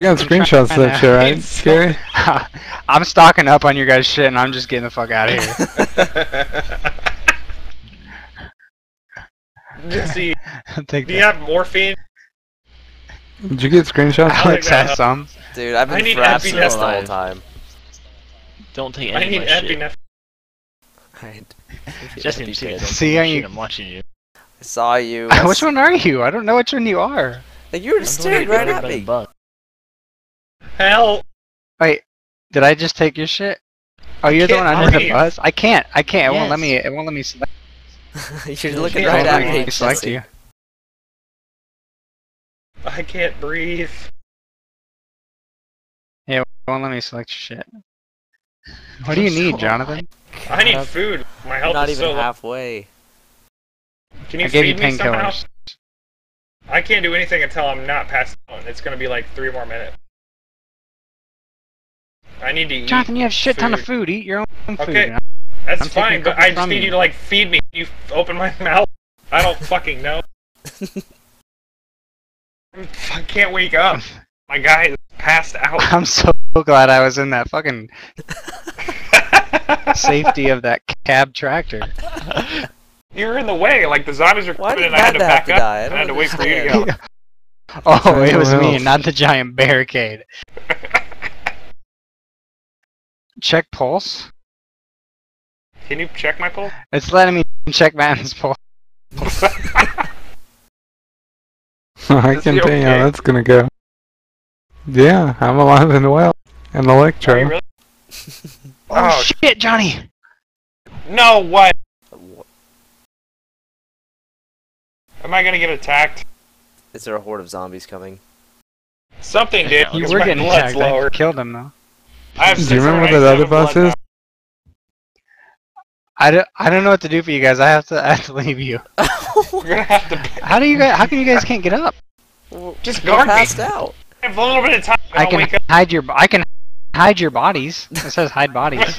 You got screenshots that shit, right? Scary. I'm stocking up on your guys' shit, and I'm just getting the fuck out of here. See, do you have morphine? Did you get screenshots? Alex has some. Dude, I've been frapped the whole time. Don't take any of my shit. Alright. Justin, see how you... I'm watching you. I saw you. Which one are you? I don't know which one you are. Like, you were just staring right at me. Hell! Wait, did I just take your shit? Oh, you're the one under the bus? I can't. Yes. It won't let me. It won't let me select. You're looking right at me. Select you. I can't breathe. Yeah, it won't let me select your shit. What do you need, Jonathan? I need food. My health is so low. Not even halfway. Can you feed me somehow? I can't do anything until I'm not past one. It's gonna be like 3 more minutes. I need to eat. Jonathan, you have shit ton of food. Eat your own food. Okay, that's fine, but I just need you to like feed me. You open my mouth. I don't fucking know. I can't wake up. My guy is passed out. I'm so glad I was in that fucking safety of that cab tractor. You were in the way. Like the zombies were coming, and I had to back up. I had to wait for you to go. Oh, it was me, not the giant barricade. Check pulse. Can you check my pulse? It's letting me check Madden's pulse. I can tell you how that's gonna go. Yeah, I'm alive and well. And Electro. Are you really? Oh shit, Johnny! No, what? Am I gonna get attacked? Is there a horde of zombies coming? Something did. You were getting attacked. I killed him though. Do you remember what that other bus is? I don't know what to do for you guys. I have to leave you. We're gonna have to. How can you guys can't get up? Just guard me. Passed out. I have a little bit of time. I can hide your. I can hide your bodies. It says hide bodies.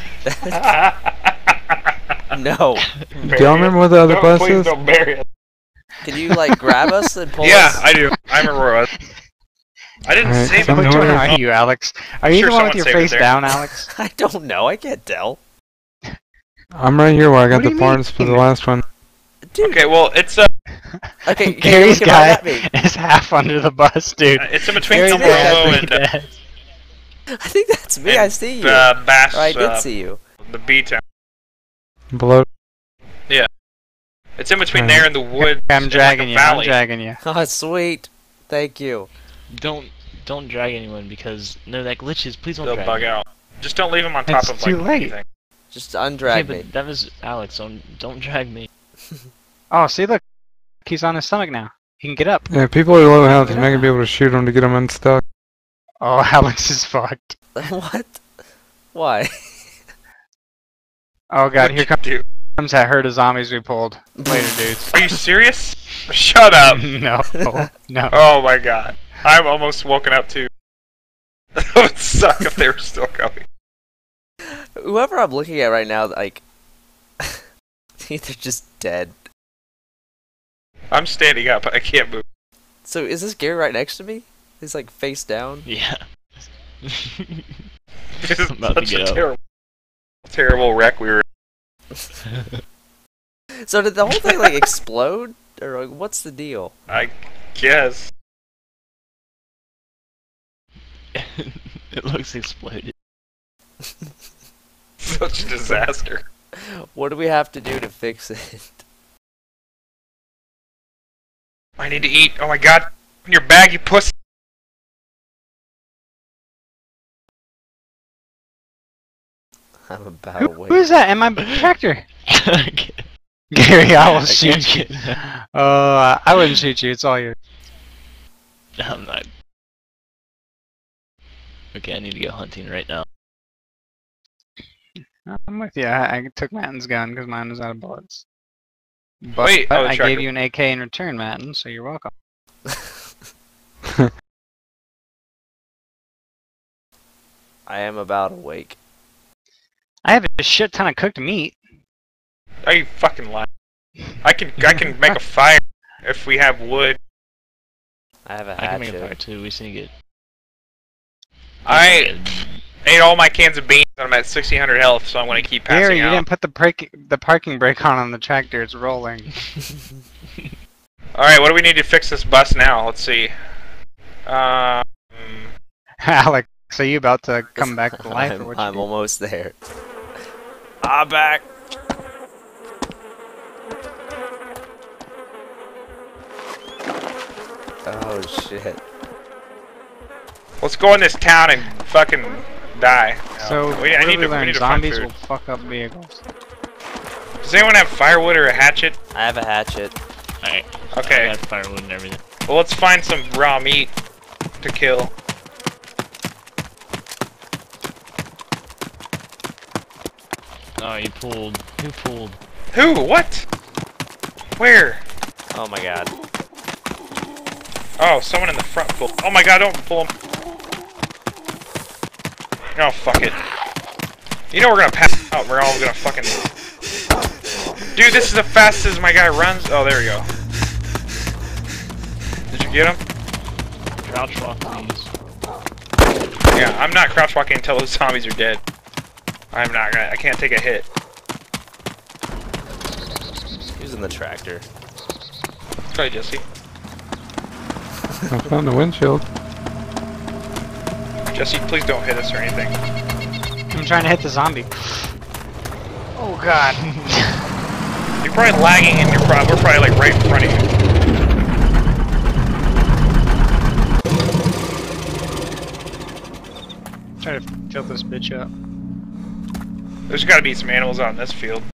No. Do y'all remember what the other bus is? Please don't bury us. Can you like grab us and pull us? Yeah, I do. I'm Aurora. I didn't save it. Which one are you, Alex? Are you the one with your face down, Alex? I don't know. I can't tell. I'm right here where I got the parts for the last one. Dude. Okay, well, it's okay, Gary's guy is half under the bus, dude. It's in between Tomorrow and... I think that's me. I see you. I did see you. The B-town. Below. Yeah. It's in between there and the woods. I'm dragging you. I'm dragging you. Oh, sweet. Thank you. Don't drag anyone because no, that glitches. Please don't. They'll drag bug me out. Just don't leave him on top of like anything. Just undrag me. But that was Alex. Don't drag me. Oh, see, look, he's on his stomach now. He can get up. Yeah, people are low health. You're not gonna be able to shoot him to get him unstuck. Oh, Alex is fucked. What? Why? Oh god, here comes that herd of zombies we pulled later, dudes. Are you serious? Shut up. No. Oh my god. I'm almost woken up too. That would suck if they were still coming. Whoever I'm looking at right now, like, they're just dead. I'm standing up, I can't move. So is this Gary right next to me? He's like face down? Yeah. This is such a terrible wreck we were in. So did the whole thing like explode? Or like, what's the deal? I guess. It looks exploded. Such a disaster. What do we have to do to fix it? I need to eat. Oh my god. In your bag, you pussy. I'm about to wait. Who is that in my tractor? Gary, I will shoot you. I wouldn't shoot you. It's all yours. I'm not. Okay, I need to go hunting right now. I'm with you. I took Matten's gun because mine was out of bullets. But I gave you an AK in return, Matten, so you're welcome. I am about awake. I have a shit ton of cooked meat. Are you fucking lying? I can make a fire if we have wood. I have a hatchet. I can make a fire too. We sneak it. I ate all my cans of beans and I'm at 1600 health, so I'm going to keep passing out. You didn't put the parking brake on the tractor. It's rolling. Alright, what do we need to fix this bus now? Let's see. Alex, are you about to come back to life? I'm almost there. I'm back. Oh shit. Let's go in this town and fucking die. So, we need to zombies will fuck up vehicles. Does anyone have firewood or a hatchet? I have a hatchet. Alright. Okay. I got firewood and everything. Well, let's find some raw meat to kill. Oh, you pulled. Who pulled? Who? What? Where? Oh my god. Oh, someone in the front pulled. Oh my god, don't pull him. Oh, fuck it. You know we're gonna pass out, we're all gonna fucking... Dude, this is the fastest my guy runs. Oh, there we go. Did you get him? Crouch walk, please. Yeah, I'm not crouch walking until those zombies are dead. I'm not gonna... I can't take a hit. Who's in the tractor? Sorry, Jesse. I found the windshield. Jesse, please don't hit us or anything. I'm trying to hit the zombie. Oh god. You're probably lagging and we're probably like right in front of you. Try to fill this bitch up. There's gotta be some animals out in this field.